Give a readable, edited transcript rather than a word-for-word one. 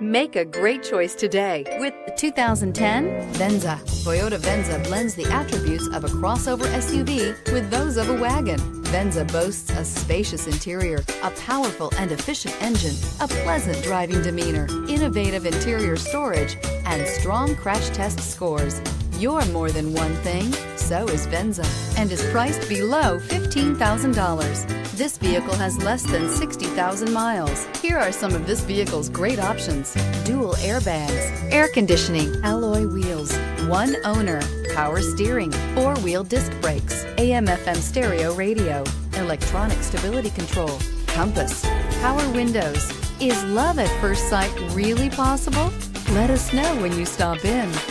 Make a great choice today with the 2010 Venza. Toyota Venza blends the attributes of a crossover SUV with those of a wagon. Venza boasts a spacious interior, a powerful and efficient engine, a pleasant driving demeanor, innovative interior storage, and strong crash test scores. You're more than one thing, so is Venza, and is priced below $15,000. This vehicle has less than 60,000 miles. Here are some of this vehicle's great options: dual airbags, air conditioning, alloy wheels, one owner, power steering, four-wheel disc brakes, AM/FM stereo radio, electronic stability control, compass, power windows. Is love at first sight really possible? Let us know when you stop in.